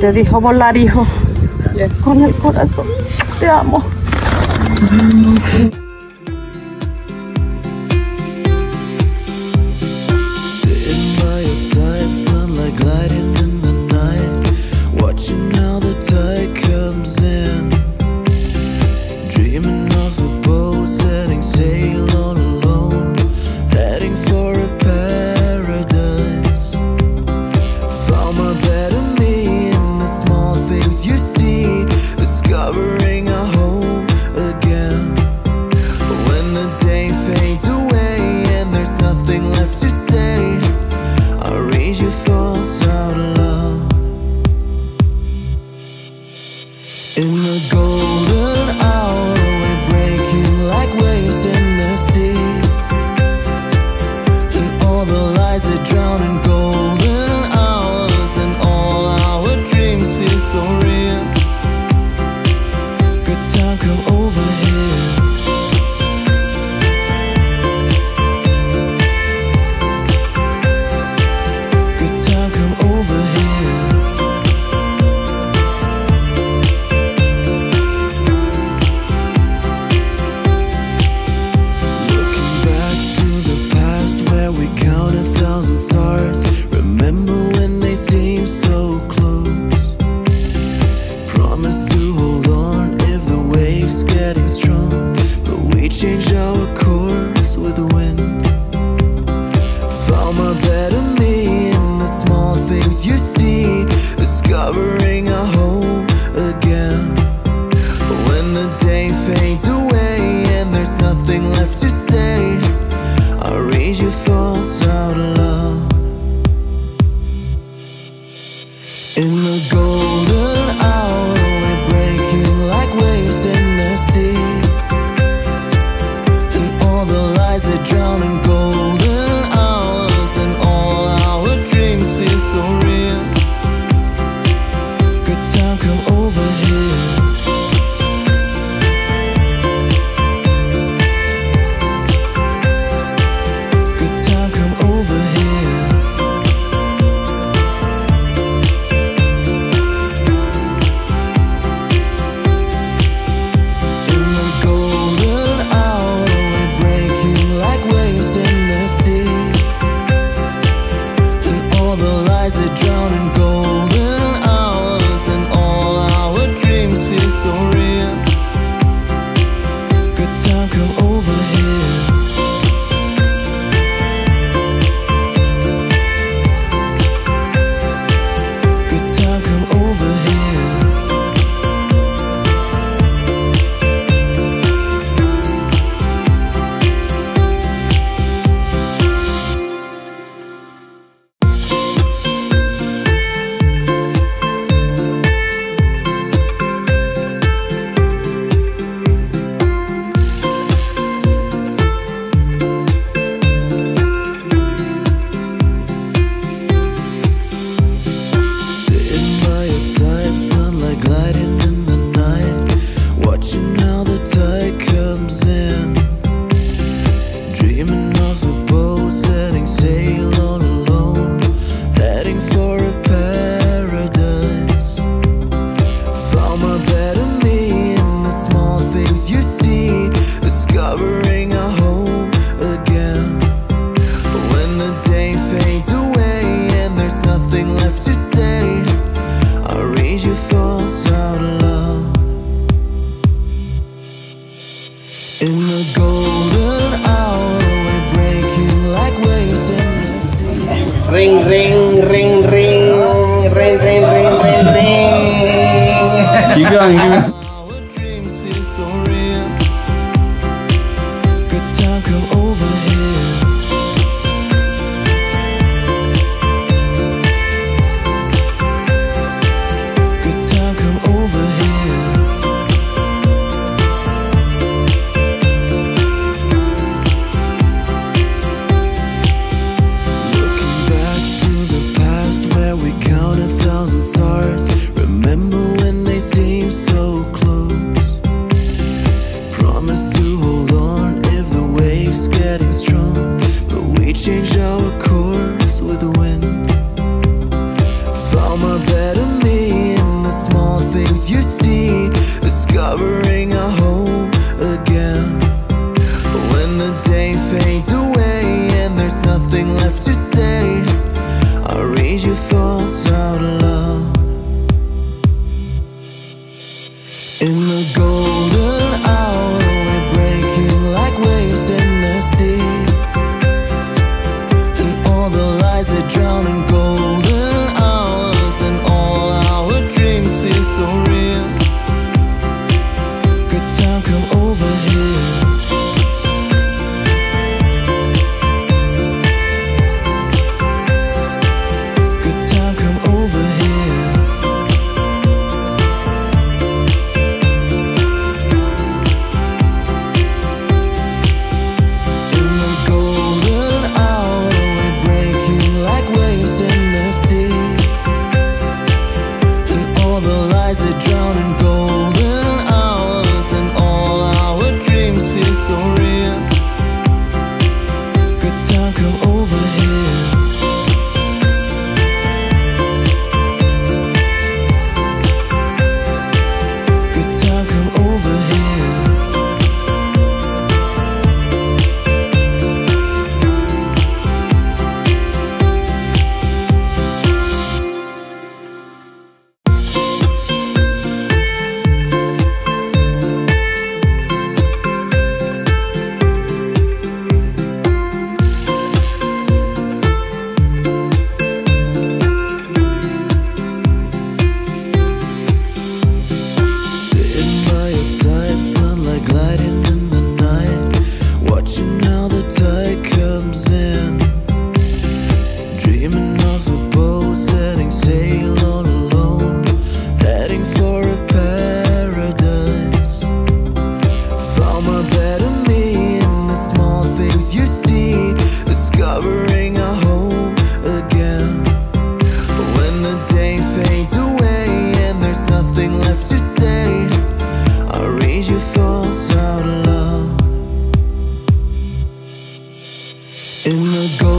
Te dijo volar, hijo. Con el corazón. Te amo. Remember when they seemed so close. name fades away, and there's nothing left to say. I'll read your thoughts out loud. In the golden hour, we're breaking like waves in the sea, and all the lies are drowning golden hours, and all our dreams feel so real. Good time, come over here. In the